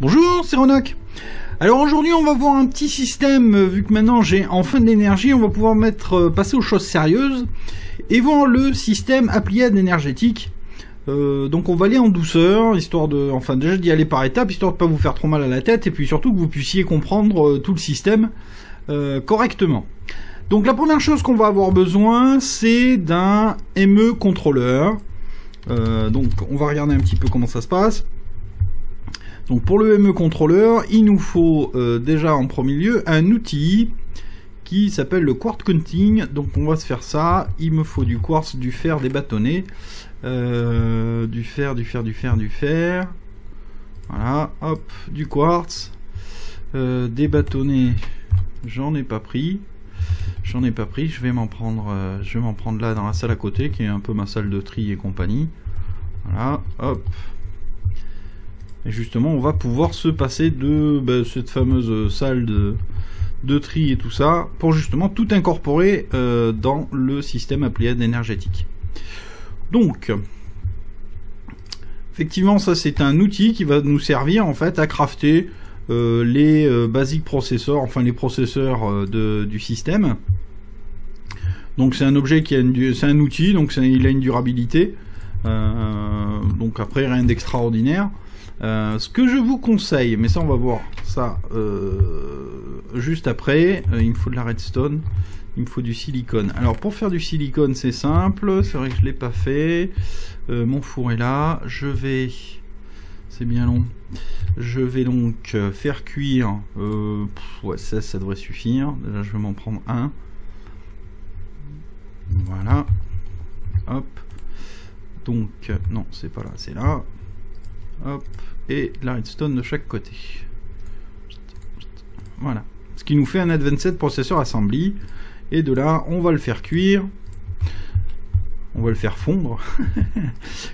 Bonjour, c'est Raunok. Alors aujourd'hui on va voir un petit système, vu que maintenant j'ai enfin de l'énergie, on va pouvoir passer aux choses sérieuses et voir le système Applied Energétique. Donc on va aller en douceur, histoire de, enfin déjà d'y aller par étapes, histoire de pas vous faire trop mal à la tête, et puis surtout que vous puissiez comprendre tout le système correctement. Donc la première chose qu'on va avoir besoin, c'est d'un ME contrôleur. Donc on va regarder un petit peu comment ça se passe. Donc pour le ME contrôleur, il nous faut déjà en premier lieu un outil qui s'appelle le quartz counting. Donc on va se faire ça, il me faut du quartz, du fer, des bâtonnets. Du fer. Voilà, hop, du quartz. Des bâtonnets, j'en ai pas pris, je vais m'en prendre là dans la salle à côté, qui est un peu ma salle de tri et compagnie. Voilà, hop. Et justement on va pouvoir se passer de cette fameuse salle de tri et tout ça, pour justement tout incorporer dans le système Applied Energétique. Donc, effectivement, ça c'est un outil qui va nous servir en fait à crafter les basic processeurs, enfin les processeurs du système. Donc c'est un objet qui a un outil, donc il a une durabilité. Donc après rien d'extraordinaire. Ce que je vous conseille, mais ça on va voir ça juste après. Il me faut de la redstone. Il me faut du silicone. Alors pour faire du silicone c'est simple, c'est vrai que je ne l'ai pas fait. Mon four est là, c'est bien long. Je vais donc faire cuire, ouais ça devrait suffire. Là je vais m'en prendre un. Voilà. Hop. Donc, non c'est pas là, c'est là. Hop. Et la redstone de chaque côté. Voilà. Ce qui nous fait un AD27 Processeur Assembly. Et de là, on va le faire cuire, on va le faire fondre,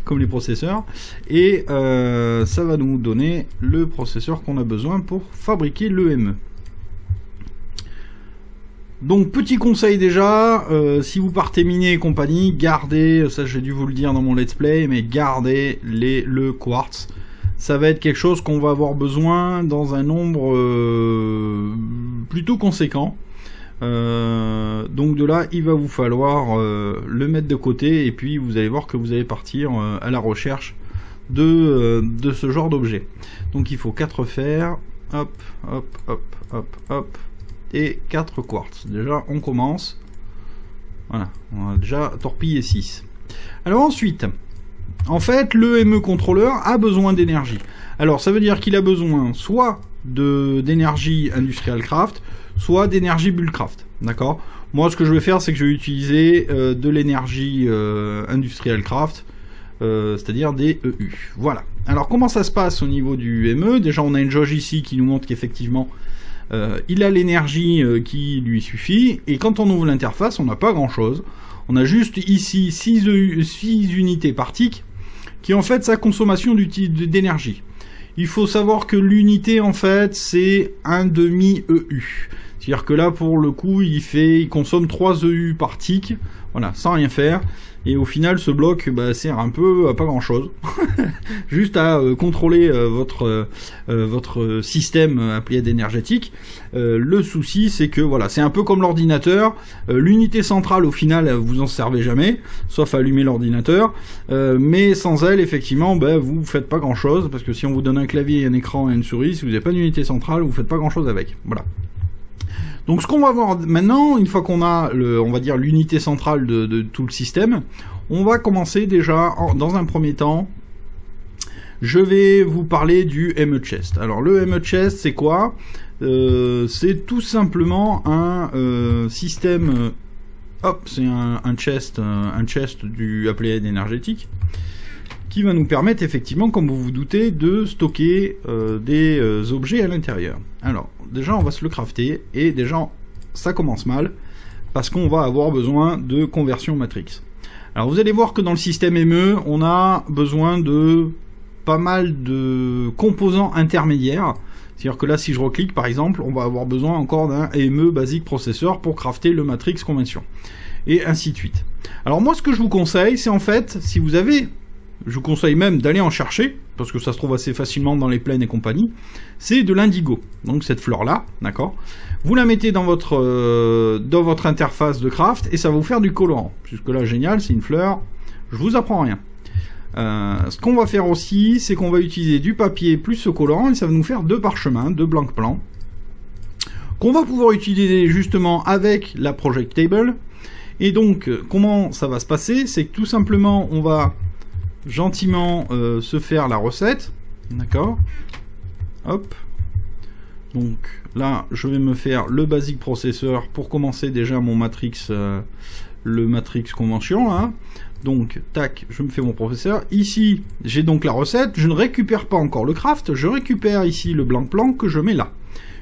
comme les processeurs, et ça va nous donner le processeur qu'on a besoin pour fabriquer le ME. Donc petit conseil déjà, si vous partez miner et compagnie, gardez, ça j'ai dû vous le dire dans mon let's play, mais gardez le quartz. Ça va être quelque chose qu'on va avoir besoin dans un nombre plutôt conséquent. Donc de là il va vous falloir le mettre de côté, et puis vous allez voir que vous allez partir à la recherche de ce genre d'objet. Donc il faut 4 fers, hop hop hop hop hop, et 4 quartz. Déjà on commence, voilà, on a déjà torpillé 6. Alors ensuite, en fait le ME contrôleur a besoin d'énergie. Alors ça veut dire qu'il a besoin soit d'énergie industrial craft, soit d'énergie bullcraft, d'accord. Moi ce que je vais faire, c'est que je vais utiliser de l'énergie industrial craft, c'est-à-dire des EU. Voilà. Alors comment ça se passe au niveau du ME? Déjà on a une jauge ici qui nous montre qu'effectivement il a l'énergie qui lui suffit, et quand on ouvre l'interface on n'a pas grand chose. On a juste ici 6 unités par tick, qui est en fait sa consommation d'énergie. Il faut savoir que l'unité en fait c'est un demi EU. C'est-à-dire que là pour le coup il consomme 3 EU par tick, voilà, sans rien faire. Et au final ce bloc sert un peu à pas grand chose. Juste à contrôler votre système Applied Energétique. Le souci c'est que voilà, c'est un peu comme l'ordinateur. L'unité centrale au final vous en servez jamais, sauf à allumer l'ordinateur. Mais sans elle effectivement vous faites pas grand chose, parce que si on vous donne un clavier, un écran et une souris, si vous n'avez pas d'unité centrale, vous faites pas grand chose avec. Voilà. Donc ce qu'on va voir maintenant, une fois qu'on a on va dire l'unité centrale de tout le système, on va commencer déjà dans un premier temps. Je vais vous parler du ME Chest. Alors le ME Chest c'est quoi? C'est tout simplement un système, c'est un chest du Applied Energétique, qui va nous permettre effectivement, comme vous vous doutez, de stocker des objets à l'intérieur. Alors déjà on va se le crafter, et déjà ça commence mal, parce qu'on va avoir besoin de conversion matrix. Alors vous allez voir que dans le système ME on a besoin de pas mal de composants intermédiaires. C'est à dire que là si je reclique par exemple, on va avoir besoin encore d'un ME Basic Processor pour crafter le matrix convention, et ainsi de suite. Alors moi ce que je vous conseille, c'est en fait, si vous avez, je vous conseille même d'aller en chercher, parce que ça se trouve assez facilement dans les plaines et compagnie, c'est de l'indigo. Donc cette fleur-là, d'accord, vous la mettez dans votre interface de craft et ça va vous faire du colorant. Jusque là, génial, c'est une fleur, je vous apprends rien. Ce qu'on va faire aussi, c'est qu'on va utiliser du papier plus ce colorant et ça va nous faire deux parchemins, deux blanc-plan, qu'on va pouvoir utiliser justement avec la project table. Et donc, comment ça va se passer? C'est que tout simplement, on va gentiment se faire la recette. D'accord? Hop. Donc là, je vais me faire le basic processeur pour commencer déjà mon matrix, le matrix convention. Hein. Donc, tac, je me fais mon processeur. Ici, j'ai donc la recette. Je ne récupère pas encore le craft. Je récupère ici le blanc-plan que je mets là.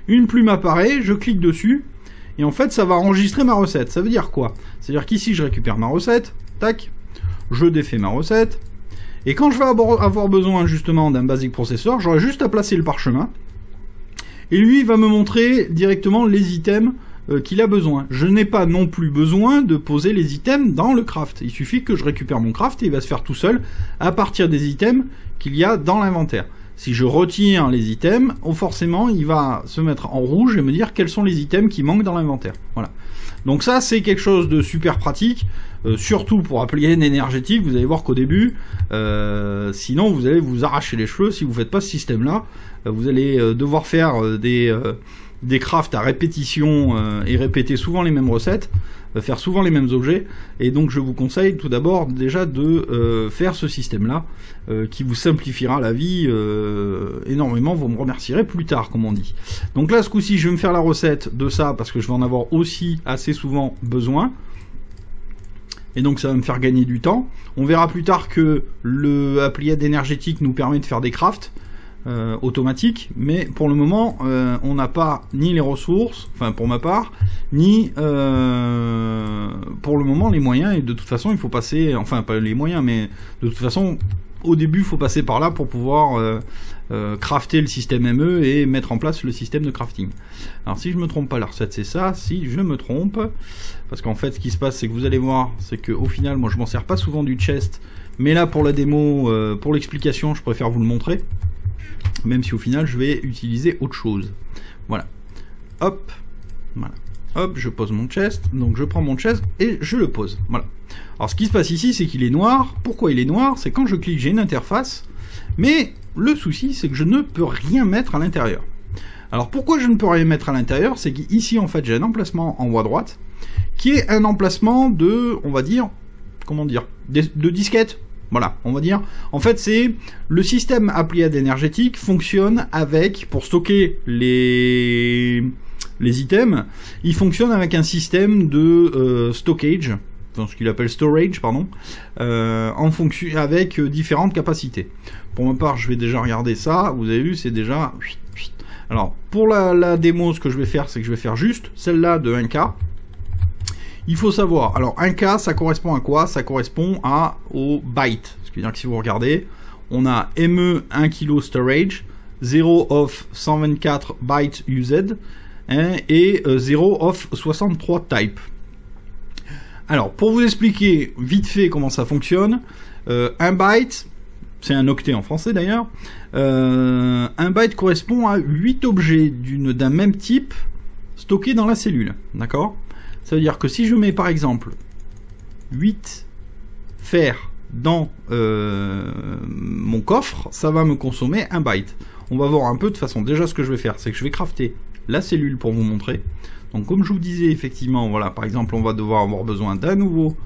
Une plume apparaît, je clique dessus. Et en fait, ça va enregistrer ma recette. Ça veut dire quoi? C'est-à-dire qu'ici, je récupère ma recette. Tac. Je défais ma recette. Et quand je vais avoir besoin, justement, d'un basic processor, j'aurai juste à placer le parchemin. Et lui, il va me montrer directement les items qu'il a besoin. Je n'ai pas non plus besoin de poser les items dans le craft. Il suffit que je récupère mon craft et il va se faire tout seul à partir des items qu'il y a dans l'inventaire. Si je retire les items, forcément, il va se mettre en rouge et me dire quels sont les items qui manquent dans l'inventaire. Voilà. Donc ça, c'est quelque chose de super pratique, surtout pour Applied Energetics. Vous allez voir qu'au début, sinon vous allez vous arracher les cheveux si vous ne faites pas ce système-là. Vous allez devoir faire des crafts à répétition et répéter souvent les mêmes recettes, faire souvent les mêmes objets. Et donc je vous conseille tout d'abord déjà de faire ce système-là qui vous simplifiera la vie énormément. Vous me remercierez plus tard, comme on dit. Donc là, ce coup-ci, je vais me faire la recette de ça parce que je vais en avoir aussi assez souvent besoin. Et donc ça va me faire gagner du temps. On verra plus tard que le Applied Energétique nous permet de faire des crafts automatique, mais pour le moment on n'a pas ni les ressources, enfin pour ma part, ni pour le moment les moyens, et de toute façon il faut passer, enfin pas les moyens, mais de toute façon au début il faut passer par là pour pouvoir crafter le système ME et mettre en place le système de crafting. Alors si je me trompe pas, la recette c'est ça, si je me trompe, parce qu'en fait ce qui se passe, c'est que vous allez voir, c'est que au final moi je m'en sers pas souvent du chest, mais là pour la démo, pour l'explication, je préfère vous le montrer. Même si au final je vais utiliser autre chose. Voilà. Hop. Voilà. Hop, je pose mon chest. Donc je prends mon chest et je le pose. Voilà. Alors ce qui se passe ici, c'est qu'il est noir. Pourquoi il est noir? C'est quand je clique, j'ai une interface. Mais le souci, c'est que je ne peux rien mettre à l'intérieur. Alors pourquoi je ne peux rien mettre à l'intérieur? C'est qu'ici en fait j'ai un emplacement en haut à droite qui est un emplacement de, on va dire, comment dire, de disquette. Voilà, on va dire. En fait, c'est le système Applied Energétique fonctionne avec, pour stocker les items, il fonctionne avec un système de stockage, dans ce qu'il appelle storage, pardon, en fonction avec différentes capacités. Pour ma part, je vais déjà regarder ça. Vous avez vu, c'est déjà. Alors, pour la démo, ce que je vais faire, c'est que je vais faire juste celle-là de 1K. Il faut savoir, alors 1K, ça correspond à quoi? Ça correspond au byte. Ce qui veut dire que si vous regardez, on a ME 1 kg storage, 0 of 124 bytes used, hein, et 0 of 63 types. Alors, pour vous expliquer vite fait comment ça fonctionne, un byte, c'est un octet en français d'ailleurs, un byte correspond à 8 objets d'un même type stockés dans la cellule, d'accord? Ça veut dire que si je mets par exemple 8 fers dans mon coffre, ça va me consommer un byte. On va voir un peu de façon. Déjà, ce que je vais faire, c'est que je vais crafter la cellule pour vous montrer. Donc comme je vous disais, effectivement, voilà, par exemple, on va devoir avoir besoin d'un nouveau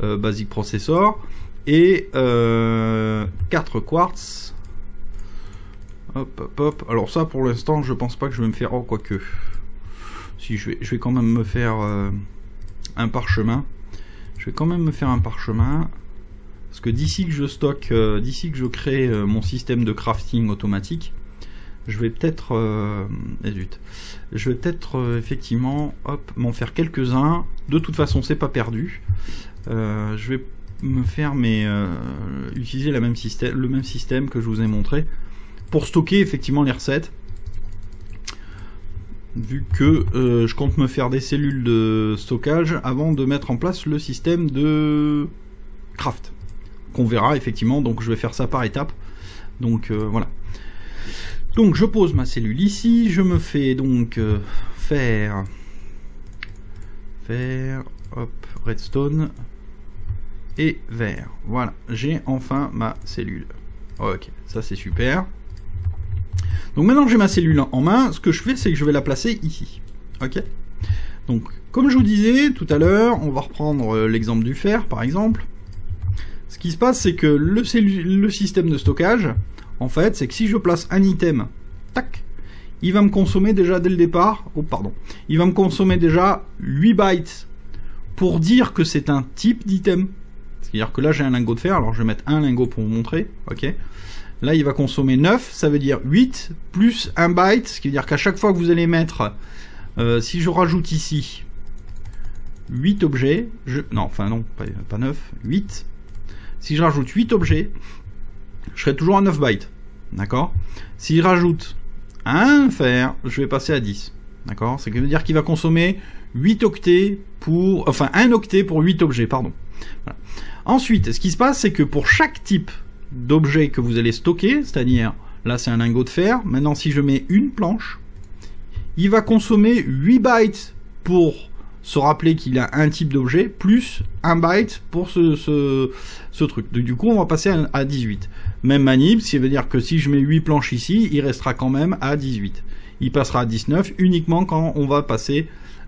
basic processor et 4 quartz. Hop, hop, hop. Alors ça, pour l'instant, je pense pas que je vais me faire... Oh, quoique... Si je vais quand même me faire un parchemin. Je vais quand même me faire un parchemin. Parce que d'ici que je stocke, d'ici que je crée mon système de crafting automatique, je vais peut-être. Je vais peut-être effectivement m'en faire quelques-uns. De toute façon, c'est pas perdu. Je vais me faire utiliser le même système que je vous ai montré. Pour stocker effectivement les recettes. Vu que je compte me faire des cellules de stockage avant de mettre en place le système de craft qu'on verra effectivement. Donc je vais faire ça par étapes Donc voilà. Donc je pose ma cellule ici, je me fais donc faire hop, redstone et vert. Voilà, j'ai enfin ma cellule. Ok, ça c'est super. Donc maintenant que j'ai ma cellule en main, ce que je fais c'est que je vais la placer ici. Ok. Donc comme je vous disais tout à l'heure, on va reprendre l'exemple du fer par exemple. Ce qui se passe c'est que le système de stockage, en fait, c'est que si je place un item, tac, il va me consommer déjà dès le départ, oh pardon, il va me consommer déjà 8 bytes pour dire que c'est un type d'item. C'est-à-dire que là j'ai un lingot de fer, alors je vais mettre un lingot pour vous montrer, ok. Là il va consommer 9, ça veut dire 8 plus 1 byte, ce qui veut dire qu'à chaque fois que vous allez mettre, si je rajoute ici 8 objets, pas 9, 8, si je rajoute 8 objets, je serai toujours à 9 bytes, d'accord. Si je rajoute un fer, je vais passer à 10, d'accord. Ça veut dire qu'il va consommer 8 octets pour, enfin 1 octet pour 8 objets, pardon. Voilà. Ensuite, ce qui se passe, c'est que pour chaque type d'objet que vous allez stocker, c'est-à-dire, là c'est un lingot de fer, maintenant si je mets une planche, il va consommer 8 bytes pour se rappeler qu'il a un type d'objet, plus 1 byte pour ce truc. Donc, du coup, on va passer à 18. Même manip, ça veut dire que si je mets 8 planches ici, il restera quand même à 18. Il passera à 19 uniquement quand on va passer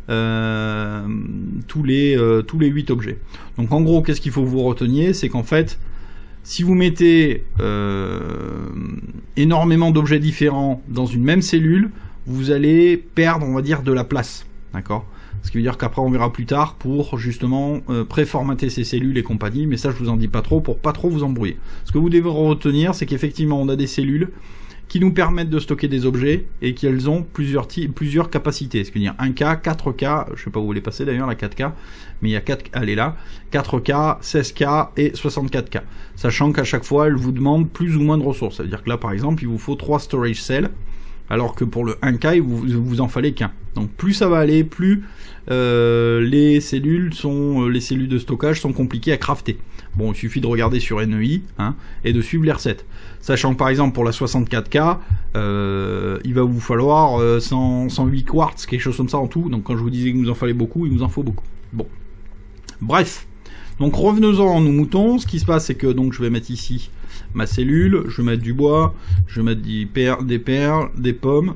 tous les 8 objets. Donc en gros, qu'est-ce qu'il faut que vous reteniez, c'est qu'en fait, si vous mettez énormément d'objets différents dans une même cellule, vous allez perdre, on va dire, de la place, d'accord. Ce qui veut dire qu'après on verra plus tard pour justement préformater ces cellules et compagnie, mais ça je vous en dis pas trop pour pas trop vous embrouiller. Ce que vous devez retenir, c'est qu'effectivement on a des cellules qui nous permettent de stocker des objets et qu'elles ont plusieurs capacités. Ce qui veut dire 1K, 4K, je sais pas où vous les passez d'ailleurs la 4K, mais il y a 4K, elle est là, 4K, 16K et 64K. Sachant qu'à chaque fois elle vous demande plus ou moins de ressources. Ça veut dire que là par exemple il vous faut 3 storage cells, alors que pour le 1K, vous en fallait qu'un. Donc plus ça va aller, plus les cellules de stockage sont compliquées à crafter. Bon, il suffit de regarder sur NEI hein, et de suivre les recettes. Sachant que par exemple pour la 64K, il va vous falloir 108 quartz, quelque chose comme ça en tout. Donc quand je vous disais qu'il nous en fallait beaucoup, il nous en faut beaucoup. Bon, bref. Donc revenons-en à nos moutons. Ce qui se passe, c'est que donc je vais mettre ici ma cellule, je vais mettre du bois, je vais mettre des perles, des pommes.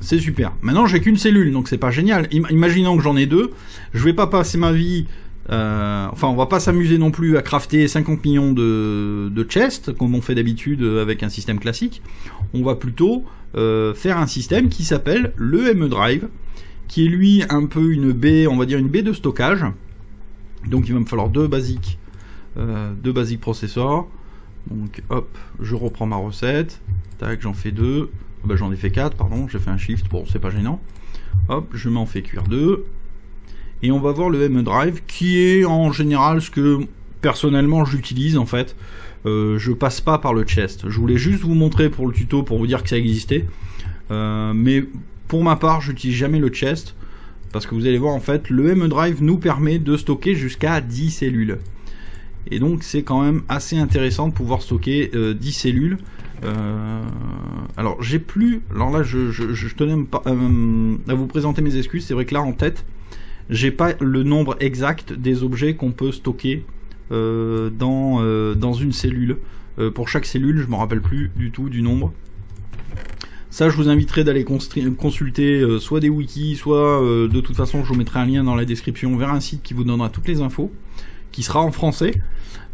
C'est super. Maintenant j'ai qu'une cellule, donc c'est pas génial. Imaginons que j'en ai deux, je vais pas passer ma vie, on va pas s'amuser non plus à crafter 50 millions de chests, comme on fait d'habitude avec un système classique. On va plutôt faire un système qui s'appelle le ME Drive, qui est lui un peu une baie, on va dire une baie de stockage. Donc il va me falloir deux basiques processeurs. Donc hop, je reprends ma recette, tac, j'en fais deux, ben, j'en ai fait 4 pardon, j'ai fait un shift, bon c'est pas gênant, hop, je m'en fais cuire 2, et on va voir le ME Drive qui est en général ce que personnellement j'utilise en fait, je passe pas par le chest, je voulais juste vous montrer pour le tuto, pour vous dire que ça existait, mais pour ma part j'utilise jamais le chest, parce que vous allez voir en fait, le ME Drive nous permet de stocker jusqu'à 10 cellules. Et donc c'est quand même assez intéressant de pouvoir stocker 10 cellules. Alors j'ai plus... Alors là je tenais à vous présenter mes excuses. C'est vrai que là en tête, j'ai pas le nombre exact des objets qu'on peut stocker dans une cellule. Pour chaque cellule, je ne me rappelle plus du tout du nombre. Ça je vous inviterai d'aller consulter soit des wikis, soit de toute façon je vous mettrai un lien dans la description vers un site qui vous donnera toutes les infos, qui sera en français,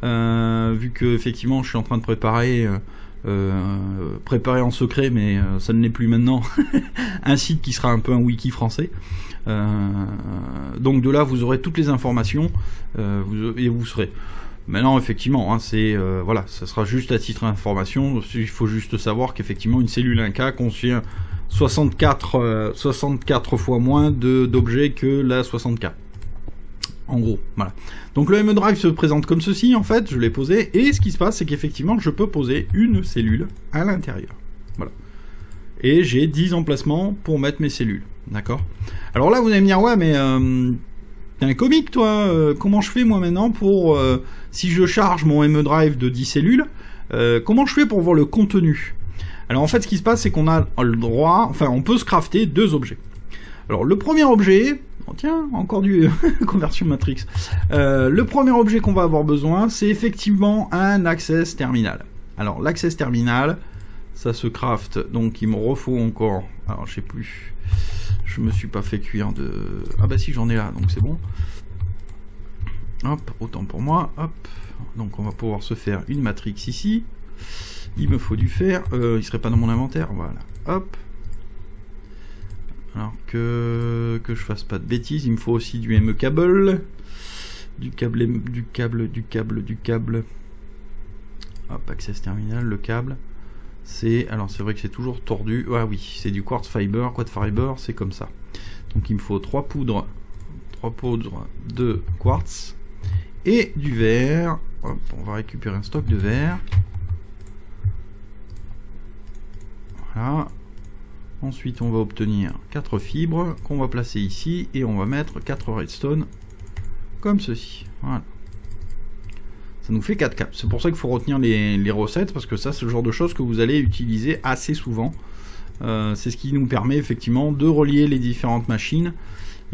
vu que effectivement je suis en train de préparer en secret, mais ça ne l'est plus maintenant, un site qui sera un peu un wiki français. Donc de là vous aurez toutes les informations et vous serez. Maintenant effectivement, hein, c'est voilà, ça sera juste à titre d'information. Il faut juste savoir qu'effectivement une cellule 1K contient 64 fois moins d'objets que la 60K. En gros, voilà. Donc le ME Drive se présente comme ceci, en fait, je l'ai posé, et ce qui se passe, c'est qu'effectivement, je peux poser une cellule à l'intérieur. Voilà. Et j'ai 10 emplacements pour mettre mes cellules, d'accord? Alors là, vous allez me dire, ouais, mais t'es un comique, toi, comment je fais, moi, maintenant, pour... si je charge mon ME Drive de 10 cellules, Comment je fais pour voir le contenu? Alors en fait ce qui se passe c'est qu'on a le droit, enfin on peut se crafter deux objets. Alors le premier objet, oh, tiens encore du conversion matrix, le premier objet qu'on va avoir besoin c'est effectivement un access terminal. Alors l'access terminal ça se craft, donc il me refaut encore, alors je sais plus, je me suis pas fait cuire de, ah bah si j'en ai là donc c'est bon. Hop, autant pour moi, hop, donc on va pouvoir se faire une matrix ici. Il me faut du fer, il serait pas dans mon inventaire, voilà, hop. Alors que je fasse pas de bêtises, il me faut aussi du ME-cable, du câble. Hop, access terminal, le câble, c'est, alors c'est vrai que c'est toujours tordu, ah oui, c'est du quartz fiber, c'est comme ça. Donc il me faut trois poudres de quartz et du verre, hop, on va récupérer un stock de verre. Voilà. Ensuite on va obtenir 4 fibres qu'on va placer ici et on va mettre 4 redstone comme ceci. Voilà. Ça nous fait 4 caps. C'est pour ça qu'il faut retenir les recettes parce que ça c'est le genre de choses que vous allez utiliser assez souvent. C'est ce qui nous permet effectivement de relier les différentes machines.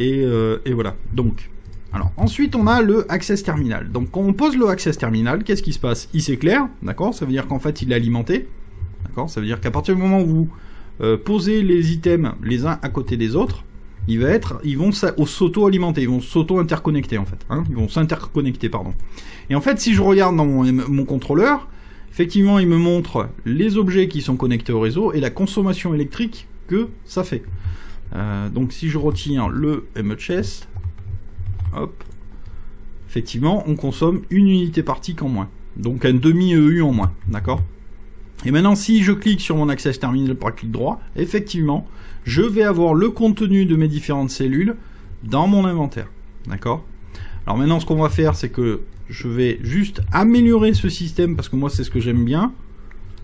Et voilà. Donc, alors ensuite on a le access terminal. Donc quand on pose le access terminal, qu'est-ce qui se passe? Il s'éclaire, d'accord? Ça veut dire qu'en fait il est alimenté. D'accord, ça veut dire qu'à partir du moment où vous posez les items les uns à côté des autres, ils vont s'auto-alimenter, ils vont s'auto-interconnecter en fait. Hein, ils vont s'interconnecter, pardon. Et en fait, si je regarde dans mon contrôleur, effectivement, il me montre les objets qui sont connectés au réseau et la consommation électrique que ça fait. Donc si je retire le ME Chest, hop, effectivement, on consomme une unité partique en moins. Donc un demi-EU en moins, d'accord ? Et maintenant, si je clique sur mon access terminal par clic droit, effectivement, je vais avoir le contenu de mes différentes cellules dans mon inventaire. D'accord? Alors maintenant, ce qu'on va faire, c'est que je vais juste améliorer ce système, parce que moi, c'est ce que j'aime bien.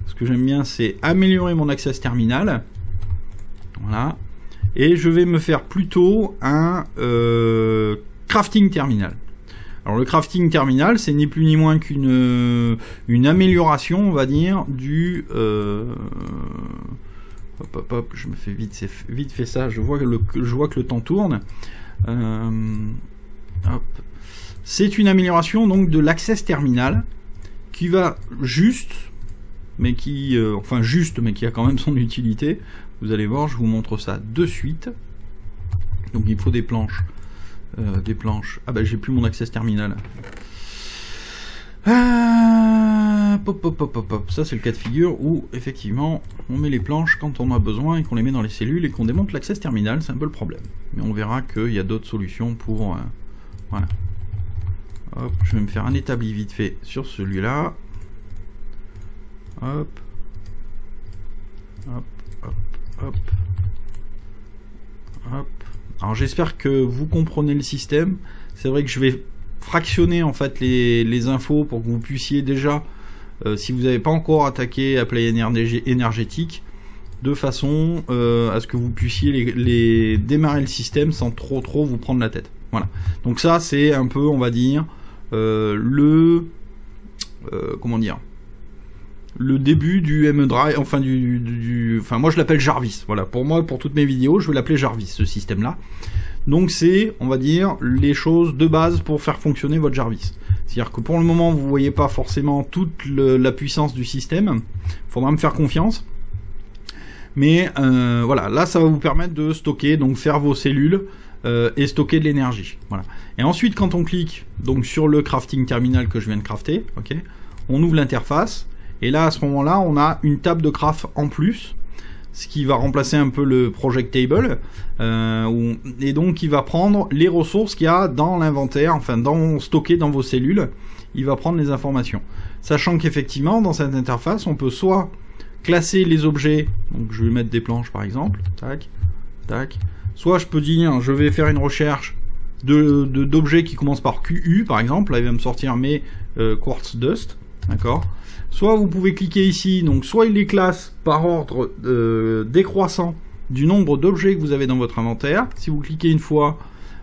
Ce que j'aime bien, c'est améliorer mon access terminal. Voilà. Et je vais me faire plutôt un crafting terminal. Alors le crafting terminal, c'est ni plus ni moins qu'une amélioration, on va dire, du... Hop, hop, hop, je me fais vite fait ça, je vois que le temps tourne. C'est une amélioration donc de l'access terminal qui va juste, mais qui... enfin juste, mais qui a quand même son utilité. Vous allez voir, je vous montre ça de suite. Donc il faut des planches. Ah bah j'ai plus mon access terminal. Ah, pop, pop, pop, pop, pop. Ça c'est le cas de figure où effectivement on met les planches quand on a besoin et qu'on les met dans les cellules et qu'on démonte l'access terminal, c'est un peu le problème. Mais on verra qu'il y a d'autres solutions pour... voilà. Hop, je vais me faire un établi vite fait sur celui-là. Hop. Hop, hop, hop. Hop. Alors j'espère que vous comprenez le système. C'est vrai que je vais fractionner en fait les infos pour que vous puissiez déjà, si vous n'avez pas encore attaqué Applied Energétique, de façon à ce que vous puissiez les démarrer le système sans trop vous prendre la tête. Voilà. Donc ça c'est un peu, on va dire, comment dire, le début du ME Drive, enfin enfin moi je l'appelle Jarvis, voilà, pour moi, pour toutes mes vidéos, je vais l'appeler Jarvis, ce système-là. Donc c'est, on va dire, les choses de base pour faire fonctionner votre Jarvis. C'est-à-dire que pour le moment, vous voyez pas forcément toute la puissance du système, faudra me faire confiance. Mais voilà, là ça va vous permettre de stocker, donc faire vos cellules et stocker de l'énergie. Voilà. Et ensuite, quand on clique donc sur le crafting terminal que je viens de crafter, ok, on ouvre l'interface. Et là, à ce moment-là, on a une table de craft en plus, ce qui va remplacer un peu le project table, et donc il va prendre les ressources qu'il y a dans l'inventaire, enfin stockées dans vos cellules, il va prendre les informations. Sachant qu'effectivement, dans cette interface, on peut soit classer les objets, donc je vais mettre des planches par exemple, tac, tac, soit je peux dire, je vais faire une recherche d'objets qui commencent par QU par exemple, là il va me sortir mes quartz dust, d'accord? Soit vous pouvez cliquer ici, donc soit il les classe par ordre décroissant du nombre d'objets que vous avez dans votre inventaire. Si vous cliquez une fois,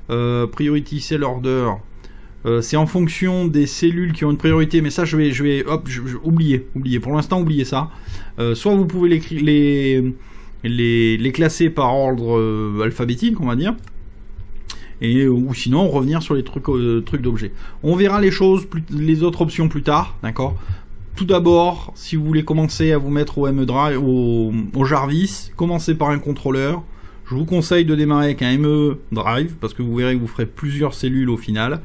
priority c'est l'order, C'est en fonction des cellules qui ont une priorité, mais ça je vais oublier pour l'instant, oubliez ça. Soit vous pouvez les classer par ordre alphabétique, on va dire, et ou sinon revenir sur les trucs d'objets. On verra les choses, les autres options plus tard, d'accord. Tout d'abord, si vous voulez commencer à vous mettre au ME Drive, au Jarvis, commencez par un contrôleur. Je vous conseille de démarrer avec un ME Drive, parce que vous verrez que vous ferez plusieurs cellules au final.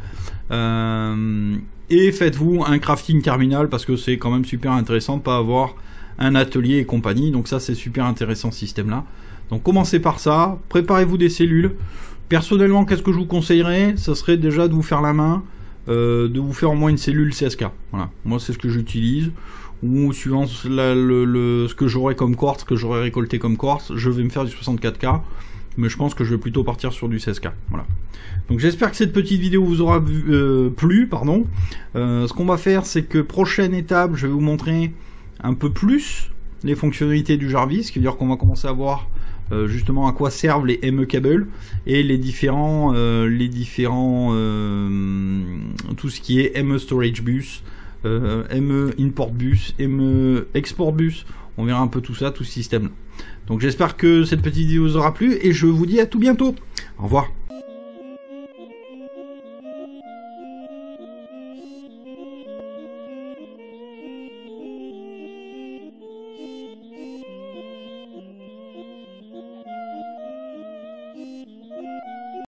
Et faites-vous un crafting terminal, parce que c'est quand même super intéressant de pas avoir un atelier et compagnie. Donc ça, c'est super intéressant, ce système-là. Donc commencez par ça, préparez-vous des cellules. Personnellement, qu'est-ce que je vous conseillerais? Ça serait déjà de vous faire la main, de vous faire au moins une cellule CSK. Voilà, moi c'est ce que j'utilise. Ou suivant ce que j'aurai comme quartz, ce que j'aurai récolté comme quartz, je vais me faire du 64K, mais je pense que je vais plutôt partir sur du 16K. Voilà. Donc j'espère que cette petite vidéo vous aura plu. Pardon. Ce qu'on va faire, c'est que prochaine étape, je vais vous montrer un peu plus les fonctionnalités du Jarvis, ce qui veut dire qu'on va commencer à voir justement à quoi servent les ME-cable et tout ce qui est ME Storage Bus, ME Import Bus, ME Export Bus. On verra un peu tout ça, tout ce système là. Donc j'espère que cette petite vidéo vous aura plu et je vous dis à tout bientôt. Au revoir.